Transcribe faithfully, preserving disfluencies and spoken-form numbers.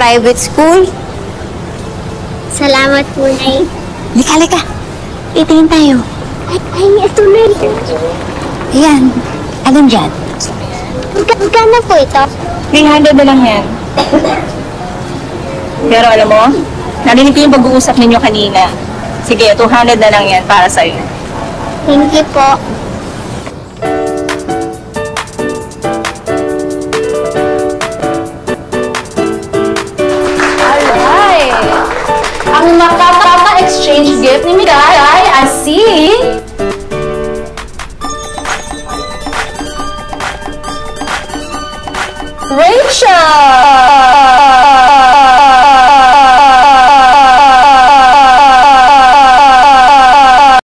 private school. Salamat po, Nay. Lika, lika. Itingin tayo. Ay, ay, ito na. Ayan. Alam dyan. Magka na po ito? three hundred na lang yan. Pero alam mo, narinig ko yung pag-uusap ninyo kanina. Sige, two hundred na lang yan para sa'yo. Thank you po. Ang nakakaka-exchange gift ni Miray ay asi... Rachel!